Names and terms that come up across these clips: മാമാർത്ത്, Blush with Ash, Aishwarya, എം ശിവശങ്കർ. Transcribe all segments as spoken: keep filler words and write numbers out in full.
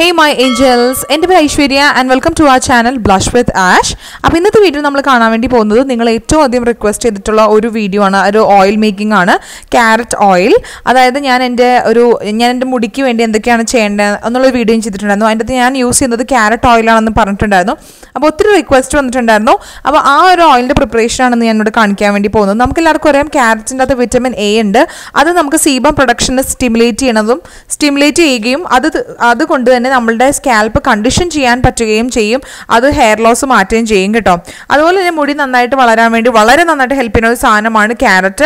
Hey my angels, I am Aishwarya and welcome to our channel Blush with Ash. Now, in this video, we will see a request for a video on oil making, carrot oil. That is, I am using carrot oil. So, I request for that oil preparation. We have carrots and vitamin A. That is, we sebum production stimulate. Our scalp condition cheyan patchigayum cheyyum adu hair loss maatteyum cheyyum ketto adupole ne mudi nannayittu valaran vendi valare nannayittu help cheynna oru saanamana carrot.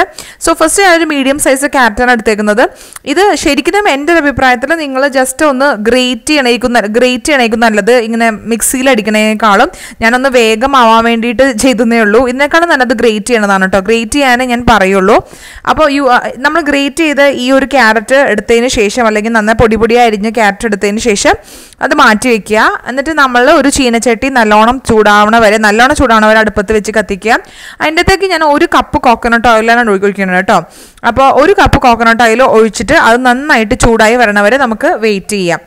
So first I have medium size carrot aanu eduttekunathu. Idu sherikkum ende abhiprayathathil ningal just onnu grate cheyanayikkunna grate cheyanayikkunna allathu ingane mixil adikkaneyekkalum njan onnu vegam avan vendittu cheydunne ullu innekkalum nannathu grate cheyanadana ട്ടോ grate cheyane njan parayullu. Appo nammal grate cheytha ee oru carrot edutheyne shesham allengil nanna podi podi arinja carrot edutheyne shesham അത് മാറ്റി വെക്കുക. എന്നിട്ട് നമ്മൾ ഒരു ചീനച്ചട്ടി നല്ലോണം ചൂടാവണ വരെ നല്ലോണം ചൂടാവണ വരെ അടുപ്പത്ത് വെച്ച് കത്തിക്കുക. അതിൻ്റെത്തേക്ക് ഞാൻ ഒരു കപ്പ് കോക്കനട്ട് ഓയിലാണ് ഒഴിക്കുന്നത് കേട്ടോ. അപ്പോൾ ഒരു കപ്പ് കോക്കനട്ട് ഓയിൽ ഒഴിച്ചിട്ട് അത് നന്നായിട്ട് ചൂടായി വരണ വരെ നമുക്ക് വെയിറ്റ് ചെയ്യാം.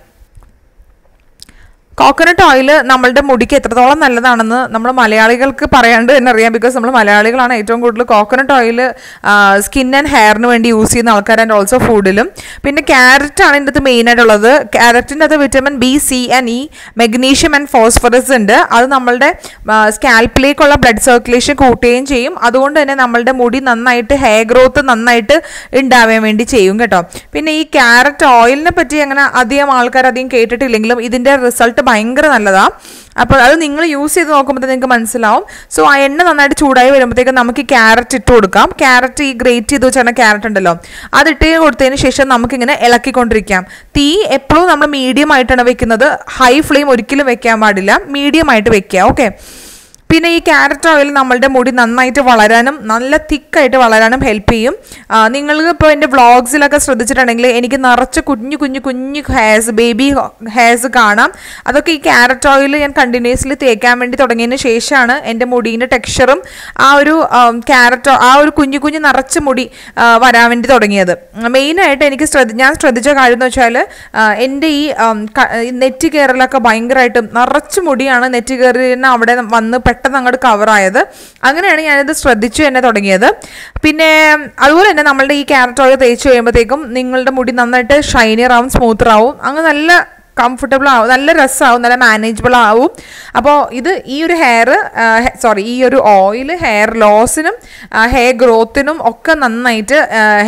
കോക്കനട്ട് ഓയിൽ നമ്മളുടെ മുടിക്ക് എത്രത്തോളം നല്ലതാണെന്ന് നമ്മൾ മലയാളികൾക്ക് പറയാണ്ട് തന്നെ അറിയാം. ബിക്കോസ് നമ്മൾ മലയാളികളാണ് ഏറ്റവും കൂടുതൽ കോക്കനട്ട് ഓയിൽ സ്കിൻ ആൻഡ് ഹെയറിന് വേണ്ടി യൂസ് ചെയ്യുന്ന ആൾക്കാർ ആൻഡ് ഓൾസോ ഫുഡിലും. പിന്നെ ക്യാരറ്റ് ആണ് ഇതിൻ്റെ മെയിനായിട്ടുള്ളത്. ക്യാരറ്റിൻ്റെ അത് vitamin B C and E magnesium and phosphorus ഉണ്ട്. അത് നമ്മളുടെ സ്കാൽപ്പിലേക്കുള്ള ബ്ലഡ് സർക്കുലേഷൻ കൂട്ടുകയും ചെയ്യും. അതുകൊണ്ട് തന്നെ നമ്മളുടെ മുടി നന്നായിട്ട് ഹെയർ ഗ്രോത്ത് നന്നായിട്ട് ഉണ്ടാവാൻ വേണ്ടി ചെയ്യും കേട്ടോ. പിന്നെ ഈ ക്യാരറ്റ് ഓയിലിനെ പറ്റി അങ്ങനെ അധികം ആൾക്കാർ അധികം കേട്ടിട്ടില്ലെങ്കിലും ഇതിൻ്റെ റിസൾട്ട് ഭയങ്കര നല്ലതാണ്. അപ്പോൾ അത് നിങ്ങൾ യൂസ് ചെയ്ത് നോക്കുമ്പോൾ നിങ്ങൾക്ക് മനസ്സിലാവും. സോ ആ എണ്ണ നന്നായിട്ട് ചൂടായി വരുമ്പോഴത്തേക്കും നമുക്ക് ക്യാരറ്റ് ഇട്ട് കൊടുക്കാം. ക്യാരറ്റ് ഈ ഗ്രേറ്റ് ചെയ്ത് വെച്ചാൽ ക്യാരറ്റ് ഉണ്ടല്ലോ അത് ഇട്ട് കൊടുത്തതിന് ശേഷം നമുക്കിങ്ങനെ ഇളക്കിക്കൊണ്ടിരിക്കാം. തീ എപ്പോഴും നമ്മൾ മീഡിയം ആയിട്ടാണ് വെക്കുന്നത്. ഹൈ ഫ്ലെയിം ഒരിക്കലും വെക്കാൻ പാടില്ല, മീഡിയം ആയിട്ട് വെക്കുക. ഓക്കെ. പിന്നെ ഈ ക്യാരറ്റ് ഓയിൽ നമ്മളുടെ മുടി നന്നായിട്ട് വളരാനും നല്ല തിക്കായിട്ട് വളരാനും ഹെൽപ്പ് ചെയ്യും. നിങ്ങൾക്ക് ഇപ്പോൾ എൻ്റെ വ്ളോഗ്സിലൊക്കെ ശ്രദ്ധിച്ചിട്ടുണ്ടെങ്കിൽ എനിക്ക് നിറച്ച് കുഞ്ഞു കുഞ്ഞു കുഞ്ഞു ഹെയർസ് ബേബി ഹെയർസ് കാണാം. അതൊക്കെ ഈ ക്യാരറ്റ് ഓയിൽ ഞാൻ കണ്ടിന്യൂസ്ലി തേക്കാൻ വേണ്ടി തുടങ്ങിയതിന് ശേഷമാണ് എൻ്റെ മുടീൻ്റെ ടെക്സ്ചറും ആ ഒരു ക്യാരറ്റ് ആ ഒരു കുഞ്ഞു കുഞ്ഞു നിറച്ച് മുടി വരാൻ വേണ്ടി തുടങ്ങിയത്. മെയിനായിട്ട് എനിക്ക് ശ്രദ്ധ ഞാൻ ശ്രദ്ധിച്ച കാര്യം എന്ന് വെച്ചാൽ എൻ്റെ ഈ നെറ്റ് കയറിലൊക്കെ ഭയങ്കരമായിട്ടും നിറച്ച് മുടിയാണ്. നെറ്റ് കയറിന് അവിടെ വന്ന് പെട്ടെന്ന് അങ്ങോട്ട് കവറായത്. അങ്ങനെയാണ് ഞാനിത് ശ്രദ്ധിച്ചു തന്നെ തുടങ്ങിയത്. പിന്നെ അതുപോലെ തന്നെ നമ്മളുടെ ഈ ക്യാരറ്റ് ഓയിൽ തേച്ച് കഴിയുമ്പോഴത്തേക്കും നിങ്ങളുടെ മുടി നന്നായിട്ട് ഷൈനിയറാവും, സ്മൂത്തറാവും, അങ്ങനെ നല്ല കംഫർട്ടബിൾ ആവും, നല്ല രസമാവും, നല്ല മാനേജബിൾ ആവും. അപ്പോൾ ഇത് ഈ ഒരു ഹെയർ സോറി ഈ ഒരു ഓയിൽ ഹെയർ ലോസിനും ഹെയർ ഗ്രോത്തിനും ഒക്കെ നന്നായിട്ട്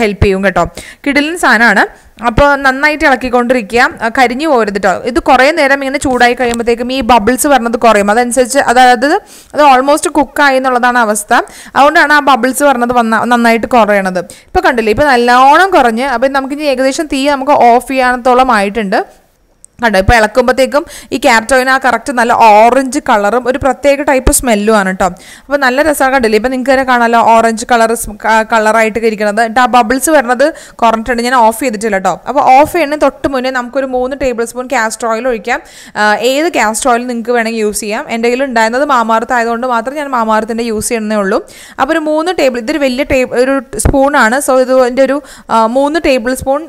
ഹെൽപ്പ് ചെയ്യും കേട്ടോ. കിടിലൻ സാധനമാണ്. അപ്പോൾ നന്നായിട്ട് ഇളക്കിക്കൊണ്ടിരിക്കുക, കരിഞ്ഞു പോകരുത് കേട്ടോ. ഇത് കുറേ നേരം ഇങ്ങനെ ചൂടായി കഴിയുമ്പോഴത്തേക്കും ഈ ബബിൾസ് വരുന്നത് കുറയും. അതനുസരിച്ച് അതായത് അത് ഓൾമോസ്റ്റ് കുക്കായി എന്നുള്ളതാണ് അവസ്ഥ. അതുകൊണ്ടാണ് ആ ബബിൾസ് വരുന്നത് വന്ന നന്നായിട്ട് കുറയണത്. ഇപ്പോൾ കണ്ടില്ലേ, ഇപ്പോൾ നല്ലോണം കുറഞ്ഞ് അപ്പോൾ നമുക്കിനി ഏകദേശം തീ നമുക്ക് ഓഫ് ചെയ്യാനത്തോളം ആയിട്ടുണ്ട് കണ്ടോ. ഇപ്പോൾ ഇളക്കുമ്പോഴത്തേക്കും ഈ ക്യാരറ്റ് ഓയിൽ ആ കറക്റ്റ് നല്ല ഓറഞ്ച് കളറും ഒരു പ്രത്യേക ടൈപ്പ് സ്മെല്ലും ആണ് കേട്ടോ. അപ്പോൾ നല്ല രസമാണ്. കണ്ടില്ലേ, ഇപ്പോൾ നിങ്ങൾക്ക് തന്നെ കാണാമല്ലോ ഓറഞ്ച് കളർ കളറായിട്ടൊക്കെ ഇരിക്കുന്നത്. എന്നിട്ട് ആ ബബിൾസ് വരുന്നത് കുറഞ്ഞിട്ടുണ്ട്. ഞാൻ ഓഫ് ചെയ്തിട്ടില്ല കേട്ടോ. അപ്പോൾ ഓഫ് ചെയ്യുന്ന തൊട്ട് മുന്നേ നമുക്കൊരു മൂന്ന് ടേബിൾ സ്പൂൺ കാസ്റ്റർ ഓയിൽ ഒഴിക്കാം. ഏത് കാസ്റ്റർ ഓയിൽ നിങ്ങൾക്ക് വേണമെങ്കിൽ യൂസ് ചെയ്യാം. എൻ്റെ കയ്യിൽ ഉണ്ടായിരുന്നത് മാമാർത്ത് ആയതുകൊണ്ട് മാത്രം ഞാൻ മാമാർത്തിൻ്റെ യൂസ് ചെയ്യുന്നേ ഉള്ളൂ. അപ്പോൾ ഒരു മൂന്ന് ടേബിൾ ഇതൊരു വലിയ ടേബിൾ ഒരു സ്പൂണാണ്. സോ ഇത് എൻ്റെ ഒരു മൂന്ന് ടേബിൾ സ്പൂൺ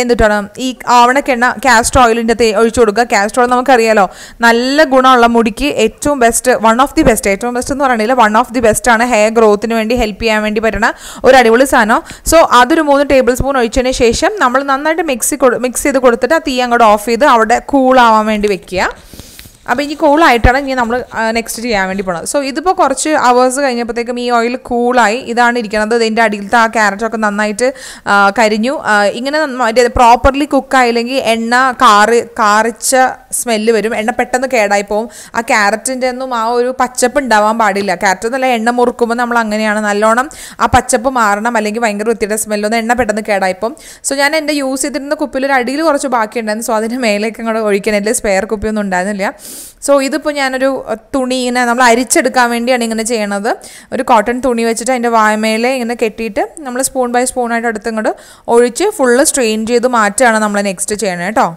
എന്നിട്ടാണ് ഈ ആവണക്കെണ്ണ കാസ്റ്റർ ഓയിലിൻ്റെ ഒഴിച്ചു കൊടുക്കുക. കാസ്റ്റർ ഓയിൽ നമുക്കറിയാലോ നല്ല ഗുണമുള്ള മുടിക്ക് ഏറ്റവും best one of the best ഏറ്റവും ബെസ്റ്റ് എന്ന് പറഞ്ഞില്ല വൺ ഓഫ് ദി ബെസ്റ്റ് ആണ്. ഹെയർ ഗ്രോത്തിന് വേണ്ടി ഹെൽപ്പ് ചെയ്യാൻ വേണ്ടി പറ്റണ ഒരു അടിപൊളി സാധനം. സോ അതൊരു മൂന്ന് ടേബിൾ സ്പൂൺ ഒഴിച്ചതിന് ശേഷം നമ്മൾ നന്നായിട്ട് മിക്സ് മിക്സ് ചെയ്ത് കൊടുത്തിട്ട് ആ തീ അങ്ങോട്ട് ഓഫ് ചെയ്ത് അവിടെ കൂളാവാൻ വേണ്ടി വെക്കുക. അപ്പോൾ ഇനി കൂളായിട്ടാണ് ഇനി നമ്മൾ നെക്സ്റ്റ് ചെയ്യാൻ വേണ്ടി പോകണം. സോ ഇതിപ്പോൾ കുറച്ച് അവേഴ്സ് കഴിഞ്ഞപ്പോഴത്തേക്കും ഈ ഓയിൽ കൂളായി ഇതാണ് ഇരിക്കുന്നത്. ഇതിൻ്റെ അടിയിലത്തെ ആ ക്യാരറ്റൊക്കെ നന്നായിട്ട് കരിഞ്ഞു. ഇങ്ങനെ പ്രോപ്പർലി കുക്കായില്ലെങ്കിൽ എണ്ണ കാറി കാറിച്ച സ്മെല്ല് വരും. എണ്ണ പെട്ടെന്ന് കേടായി പോവും. ആ ക്യാരറ്റിൻ്റെ ഒന്നും ആ ഒരു പച്ചപ്പ് ഉണ്ടാവാൻ പാടില്ല. ക്യാരറ്റ് എന്നല്ല, എണ്ണ മുറുക്കുമ്പോൾ നമ്മൾ അങ്ങനെയാണ് നല്ലോണം ആ പച്ചപ്പ് മാറണം, അല്ലെങ്കിൽ ഭയങ്കര വൃത്തിയുടെ സ്മെല്ലൊന്നും എണ്ണ പെട്ടെന്ന് കേടായിപ്പോവും. സോ ഞാൻ എൻ്റെ യൂസ് ചെയ്തിരുന്ന കുപ്പിയിലൊരു അടിയിൽ കുറച്ച് ബാക്കിയുണ്ടായിരുന്നു. സോ അതിൻ്റെ മേലേക്ക് അങ്ങോട്ട് ഒഴിക്കാൻ എൻ്റെ സ്പെയർ കുപ്പിയൊന്നും ഉണ്ടായിരുന്നില്ല. സോ ഇതിപ്പോൾ ഞാനൊരു തുണി ഇങ്ങനെ നമ്മൾ അരിച്ചെടുക്കാൻ വേണ്ടിയാണ് ഇങ്ങനെ ചെയ്യണത്. ഒരു കോട്ടൺ തുണി വെച്ചിട്ട് അതിൻ്റെ വായ്മേലെ ഇങ്ങനെ കെട്ടിയിട്ട് നമ്മൾ സ്പൂൺ ബൈ സ്പൂണായിട്ട് എടുത്ത് ഇങ്ങോട്ട് ഒഴിച്ച് ഫുള്ള് സ്ട്രെയിൻ ചെയ്ത് മാറ്റുകയാണ് നമ്മൾ നെക്സ്റ്റ് ചെയ്യണത് കേട്ടോ.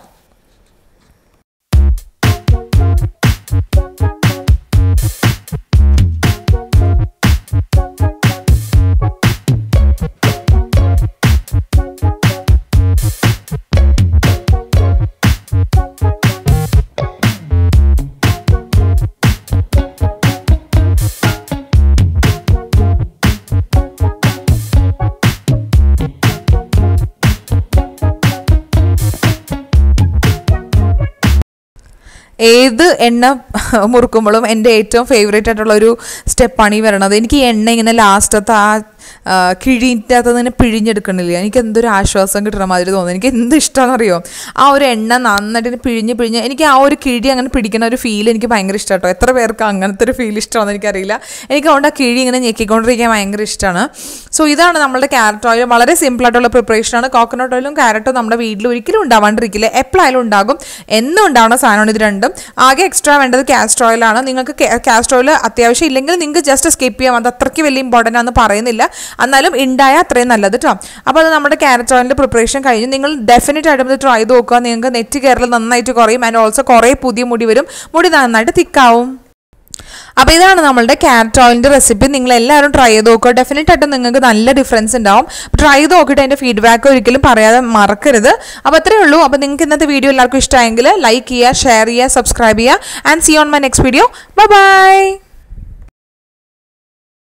ഏത് എണ്ണ മുറുക്കുമ്പോഴും എൻ്റെ ഏറ്റവും ഫേവറേറ്റ് ആയിട്ടുള്ളൊരു സ്റ്റെപ്പാണ് ഈ വരണത്. എനിക്ക് ഈ എണ്ണ ഇങ്ങനെ ലാസ്റ്റത്തെ ആ കിഴിയിട്ടകത്ത് തന്നെ പിഴിഞ്ഞെടുക്കണില്ല, എനിക്ക് എന്തൊരു ആശ്വാസം കിട്ടണ മാതിരി തോന്നുന്നു. എനിക്ക് എന്ത് ഇഷ്ടമാണെന്നറിയോ, ആ ഒരു എണ്ണ നന്നായിട്ട് പിഴിഞ്ഞ് പിഴിഞ്ഞ് എനിക്ക് ആ ഒരു കിഴി അങ്ങനെ പിടിക്കുന്ന ഒരു ഫീൽ എനിക്ക് ഭയങ്കര ഇഷ്ടമാണ് കേട്ടോ. എത്ര പേർക്ക് അങ്ങനത്തെ ഒരു ഫീൽ ഇഷ്ടമാണെന്ന് എനിക്കറിയില്ല. എനിക്ക് അതുകൊണ്ട് ആ കിഴി ഇങ്ങനെ ഞെക്കിക്കൊണ്ടിരിക്കാൻ ഭയങ്കര ഇഷ്ടമാണ്. സോ ഇതാണ് നമ്മുടെ ക്യാരറ്റ് ഓയിൽ. വളരെ സിമ്പിളായിട്ടുള്ള പ്രിപ്പറേഷനാണ്. കോക്കനട്ട് ഓയിലും ക്യാരറ്റും നമ്മുടെ വീട്ടിൽ ഒരിക്കലും ഉണ്ടാവാണ്ടിരിക്കില്ല, എപ്പോഴായാലും ഉണ്ടാകും, എന്നും ഉണ്ടാവുന്ന സാധനമാണ് ഇത് രണ്ടും. ആകെ എക്സ്ട്രാ വേണ്ടത് കാസ്റ്റർ ഓയിലാണ്. നിങ്ങൾക്ക് കാസ്റ്റർ ഓയിൽ അത്യാവശ്യം ഇല്ലെങ്കിൽ നിങ്ങൾക്ക് ജസ്റ്റ് സ്കിപ്പ് ചെയ്യാം, അത് അത്രയ്ക്ക് വലിയ ഇമ്പോർട്ടൻ്റ് ആണെന്ന് പറയുന്നില്ല, എന്നാലും ഉണ്ടായ അത്രയും നല്ലത് കേട്ടോ. അപ്പോൾ അത് നമ്മുടെ ക്യാരറ്റ് ഓയിലിൻ്റെ പ്രിപ്പറേഷൻ കഴിഞ്ഞു. നിങ്ങൾ ഡെഫിനറ്റ് ആയിട്ടും ഇത് ട്രൈ ചെയ്ത് നോക്കുക, നിങ്ങൾക്ക് നെറ്റ് കെയറിൽ നന്നായിട്ട് കുറയും ആൻഡ് ഓൾസോ കുറേ പുതിയ മുടി വരും, മുടി നന്നായിട്ട് തിക്കാവും. അപ്പോൾ ഇതാണ് നമ്മളുടെ ക്യാരറ്റ് ഓയിലിൻ്റെ റെസിപ്പി. നിങ്ങൾ എല്ലാവരും ട്രൈ ചെയ്ത് നോക്കുക, ഡെഫിനറ്റ് ആയിട്ട് നിങ്ങൾക്ക് നല്ല ഡിഫറൻസ് ഉണ്ടാവും. ട്രൈ ചെയ്ത് നോക്കിയിട്ട് അതിൻ്റെ ഫീഡ്ബാക്ക് ഒരിക്കലും പറയാതെ മറക്കരുത്. അപ്പോൾ അത്രയേ ഉള്ളൂ. അപ്പോൾ നിങ്ങൾക്ക് ഇന്നത്തെ വീഡിയോ എല്ലാവർക്കും ഇഷ്ടമായെങ്കിൽ ലൈക്ക് ചെയ്യുക, ഷെയർ ചെയ്യുക, സബ്സ്ക്രൈബ് ചെയ്യുക and see on my next video. Bye by.